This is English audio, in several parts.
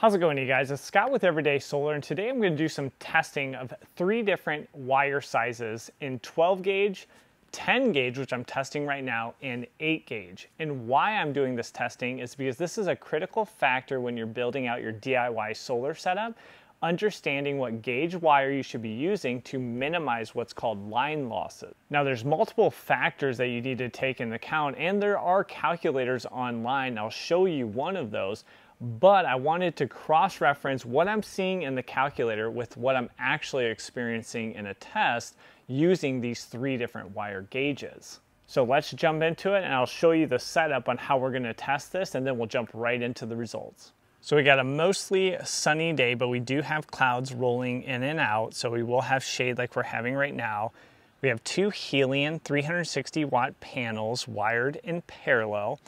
How's it going, you guys? It's Scott with Everyday Solar, and today I'm going to do some testing of three different wire sizes in 12 gauge, 10 gauge, which I'm testing right now, and 8 gauge. And why I'm doing this testing is because this is a critical factor when you're building out your DIY solar setup, understanding what gauge wire you should be using to minimize what's called line losses. Now, there's multiple factors that you need to take into account, and there are calculators online. I'll show you one of those, but I wanted to cross-reference what I'm seeing in the calculator with what I'm actually experiencing in a test using these three different wire gauges. So let's jump into it, and I'll show you the setup on how we're gonna test this, and then we'll jump right into the results. So we got a mostly sunny day, but we do have clouds rolling in and out, so we will have shade like we're having right now. We have two Helion 360 watt panels wired in parallel.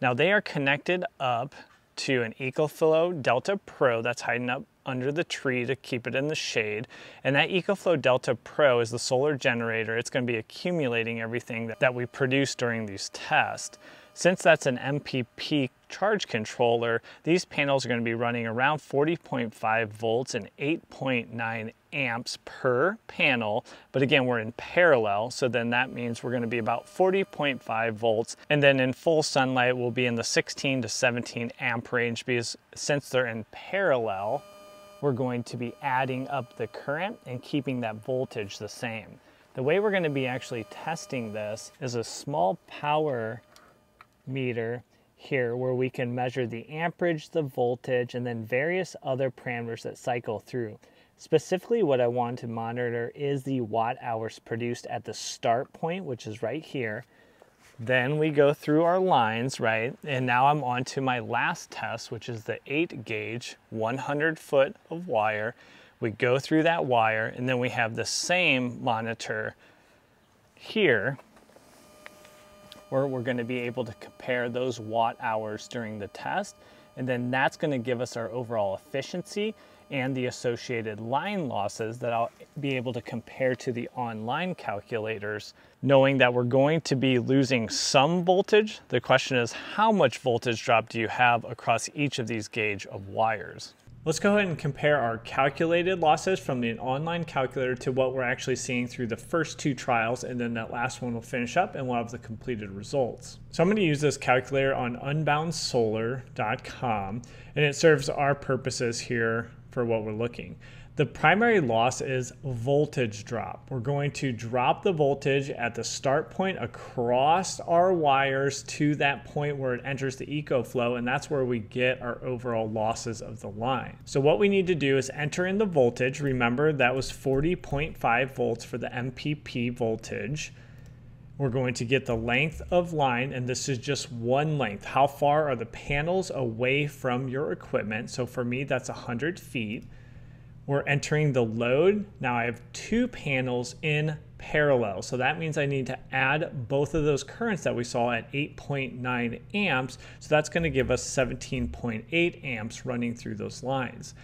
Now they are connected up to an EcoFlow Delta Pro that's hiding up under the tree to keep it in the shade. And that EcoFlow Delta Pro is the solar generator. It's going to be accumulating everything that we produce during these tests. Since that's an MPP charge controller, these panels are going to be running around 40.5 volts and 8.9 amps per panel. But again, we're in parallel, so then that means we're going to be about 40.5 volts. And then in full sunlight, we'll be in the 16 to 17 amp range, because since they're in parallel, we're going to be adding up the current and keeping that voltage the same. The way we're going to be actually testing this is a small power meter here where we can measure the amperage, the voltage, and then various other parameters that cycle through. Specifically, what I want to monitor is the watt hours produced at the start point, which is right here. Then we go through our lines, right? And now I'm on to my last test, which is the 8 gauge, 100 foot of wire. We go through that wire, and then we have the same monitor here, where we're going to be able to compare those watt hours during the test. And then that's going to give us our overall efficiency and the associated line losses that I'll be able to compare to the online calculators, knowing that we're going to be losing some voltage. The question is, how much voltage drop do you have across each of these gauge of wires? Let's go ahead and compare our calculated losses from the online calculator to what we're actually seeing through the first two trials, and then that last one will finish up and we'll have the completed results. So I'm going to use this calculator on UnboundSolar.com, and it serves our purposes here for what we're looking. The primary loss is voltage drop. We're going to drop the voltage at the start point across our wires to that point where it enters the EcoFlow, and that's where we get our overall losses of the line. So what we need to do is enter in the voltage. Remember, that was 40.5 volts for the MPP voltage. We're going to get the length of line, and this is just one length. How far are the panels away from your equipment? So for me, that's 100 feet. We're entering the load. Now I have two panels in parallel. So that means I need to add both of those currents that we saw at 8.9 amps. So that's going to give us 17.8 amps running through those lines.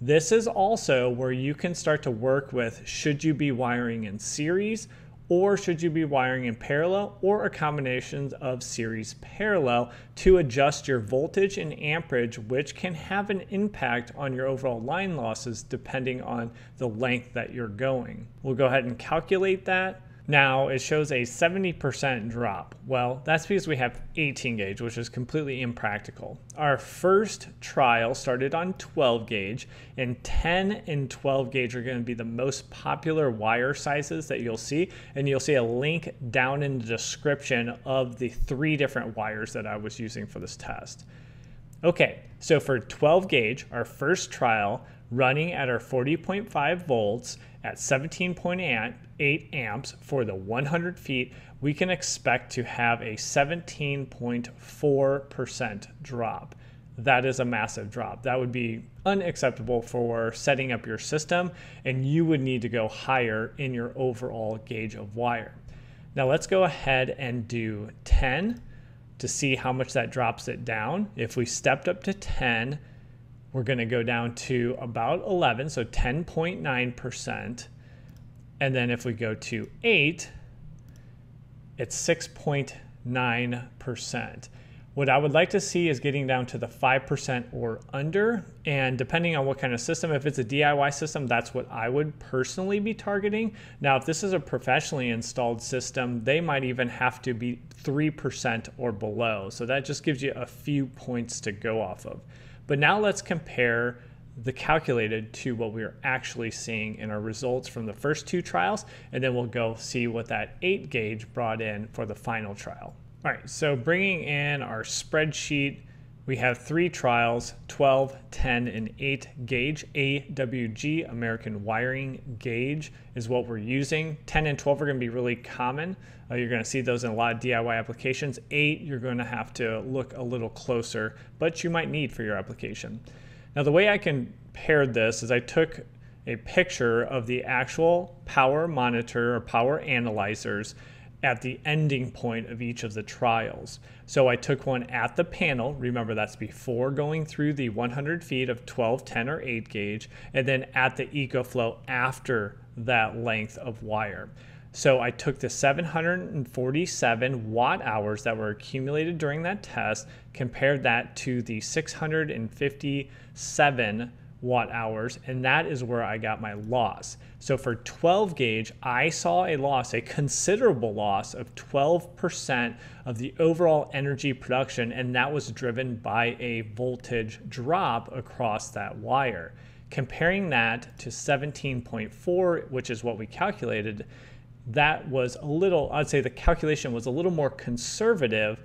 This is also where you can start to work with, should you be wiring in series, or should you be wiring in parallel, or a combination of series parallel, to adjust your voltage and amperage, which can have an impact on your overall line losses depending on the length that you're going. We'll go ahead and calculate that. Now it shows a 70% drop. Well, that's because we have 18 gauge, which is completely impractical. Our first trial started on 12 gauge, and 10 and 12 gauge are going to be the most popular wire sizes that you'll see. And you'll see a link down in the description of the three different wires that I was using for this test. Okay, so for 12 gauge, our first trial, running at our 40.5 volts at 17.8 amps for the 100 feet, we can expect to have a 17.4% drop. That is a massive drop. That would be unacceptable for setting up your system, and you would need to go higher in your overall gauge of wire. Now let's go ahead and do 10 to see how much that drops it down. If we stepped up to 10, we're going to go down to about 11, so 10.9%. And then if we go to 8, it's 6.9%. What I would like to see is getting down to the 5% or under, and depending on what kind of system, if it's a DIY system, that's what I would personally be targeting. Now, if this is a professionally installed system, they might even have to be 3% or below. So that just gives you a few points to go off of. But now let's compare the calculated to what we are actually seeing in our results from the first two trials, and then we'll go see what that 8 gauge brought in for the final trial. All right, so bringing in our spreadsheet, we have 3 trials, 12, 10, and 8 gauge. AWG, American Wiring Gauge, is what we're using. 10 and 12 are gonna be really common. You're gonna see those in a lot of DIY applications. 8, you're gonna have to look a little closer, but you might need for your application. Now, the way I compared this is I took a picture of the actual power monitor or power analyzers at the ending point of each of the trials. So I took one at the panel, remember that's before going through the 100 feet of 12, 10, or 8 gauge, and then at the EcoFlow after that length of wire. So I took the 747 watt hours that were accumulated during that test, compared that to the 657 watt hours, and that is where I got my loss. So for 12 gauge, I saw a loss, a considerable loss of 12% of the overall energy production, and that was driven by a voltage drop across that wire. Comparing that to 17.4, which is what we calculated, that was a little, I'd say the calculation was a little more conservative.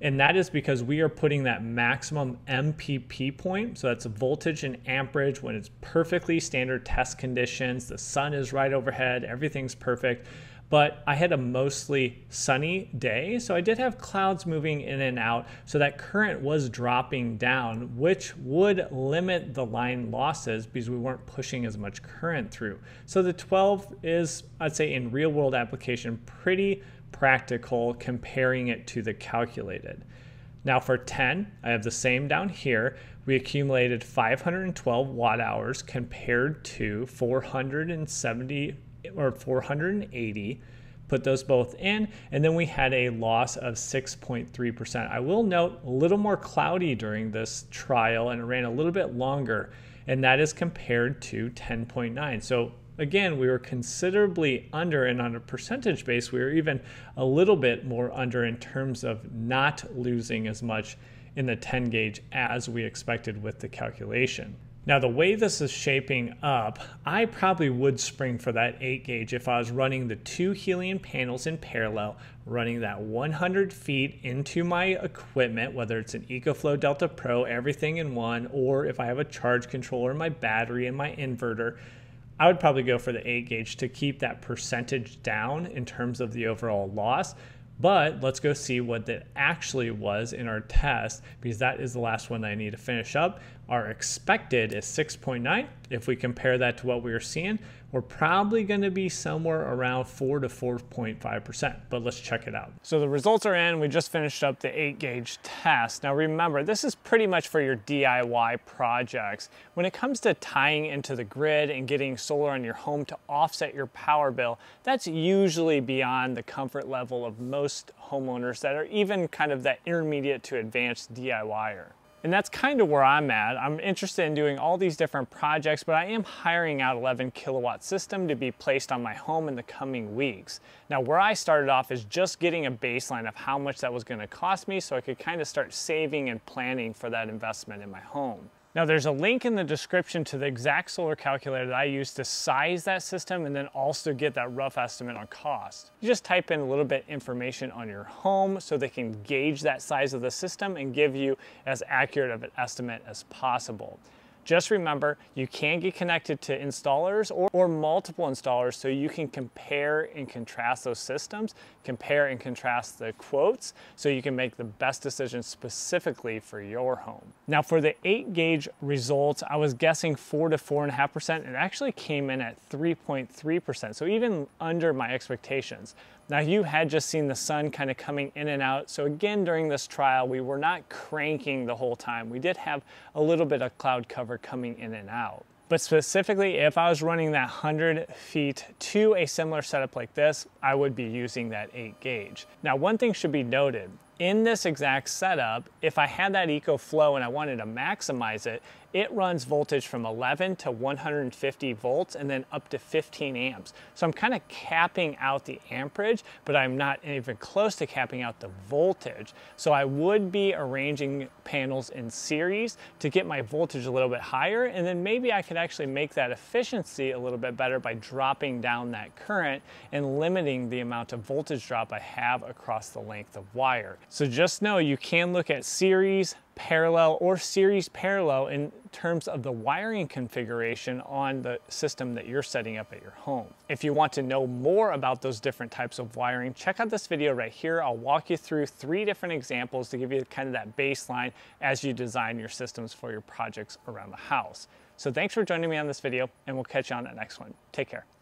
And that is because we are putting that maximum MPP point, so that's voltage and amperage when it's perfectly standard test conditions, the sun is right overhead, everything's perfect. But I had a mostly sunny day, so I did have clouds moving in and out, so that current was dropping down, which would limit the line losses because we weren't pushing as much current through. So the 12 is, I'd say in real world application, pretty practical comparing it to the calculated. Now for 10, I have the same down here. We accumulated 512 watt hours compared to 470 or 480. Put those both in, and then we had a loss of 6.3%. I will note a little more cloudy during this trial, and it ran a little bit longer, and that is compared to 10.9. So again, we were considerably under, and on a percentage base, we were even a little bit more under in terms of not losing as much in the 10 gauge as we expected with the calculation. Now, the way this is shaping up, I probably would spring for that 8 gauge if I was running the 2 Helion panels in parallel, running that 100 feet into my equipment, whether it's an EcoFlow Delta Pro, everything in one, or if I have a charge controller, my battery, and my inverter. I would probably go for the 8 gauge to keep that percentage down in terms of the overall loss. But let's go see what that actually was in our test, because that is the last one that I need to finish up. Our expected is 6.9. If we compare that to what we were seeing, we're probably going to be somewhere around 4 to 4.5%, but let's check it out. So the results are in. We just finished up the 8 gauge test. Now remember, this is pretty much for your DIY projects. When it comes to tying into the grid and getting solar on your home to offset your power bill, that's usually beyond the comfort level of most homeowners that are even kind of that intermediate to advanced DIYer. And that's kind of where I'm at. I'm interested in doing all these different projects, but I am hiring out 11 kilowatt system to be placed on my home in the coming weeks. Now, where I started off is just getting a baseline of how much that was going to cost me so I could kind of start saving and planning for that investment in my home. Now, there's a link in the description to the exact solar calculator that I used to size that system and then also get that rough estimate on cost. You just type in a little bit information on your home so they can gauge that size of the system and give you as accurate of an estimate as possible. Just remember, you can get connected to installers or multiple installers so you can compare and contrast those systems, compare and contrast the quotes so you can make the best decision specifically for your home. Now for the 8 gauge results, I was guessing 4 to 4.5%, and it actually came in at 3.3%, so even under my expectations. Now you had just seen the sun kind of coming in and out, so again during this trial we were not cranking the whole time. We did have a little bit of cloud cover coming in and out. But specifically, if I was running that 100 feet to a similar setup like this, I would be using that 8 gauge. Now, one thing should be noted. in this exact setup, if I had that EcoFlow and I wanted to maximize it, it runs voltage from 11 to 150 volts and then up to 15 amps. So I'm kind of capping out the amperage, but I'm not even close to capping out the voltage. So I would be arranging panels in series to get my voltage a little bit higher, and then maybe I could actually make that efficiency a little bit better by dropping down that current and limiting the amount of voltage drop I have across the length of wire. So just know you can look at series, parallel, or series parallel in terms of the wiring configuration on the system that you're setting up at your home. If you want to know more about those different types of wiring, check out this video right here. I'll walk you through 3 different examples to give you kind of that baseline as you design your systems for your projects around the house. So thanks for joining me on this video, and we'll catch you on that next one. Take care.